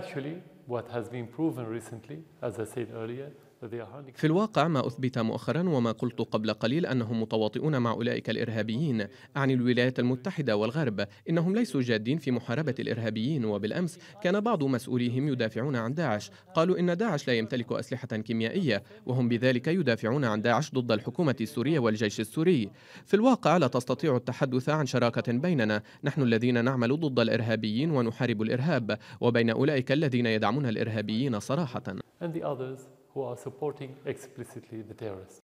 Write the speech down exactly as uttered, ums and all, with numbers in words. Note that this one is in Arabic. actually what has been proven recently, as I said earlier. في الواقع ما أثبت مؤخرا وما قلت قبل قليل أنهم متواطئون مع أولئك الإرهابيين، أعني الولايات المتحدة والغرب، إنهم ليسوا جادين في محاربة الإرهابيين. وبالأمس كان بعض مسؤوليهم يدافعون عن داعش، قالوا إن داعش لا يمتلك أسلحة كيميائية، وهم بذلك يدافعون عن داعش ضد الحكومة السورية والجيش السوري. في الواقع لا تستطيع التحدث عن شراكة بيننا، نحن الذين نعمل ضد الإرهابيين ونحارب الإرهاب، وبين أولئك الذين يدعمون الإرهابيين صراحة. who are supporting explicitly the terrorists.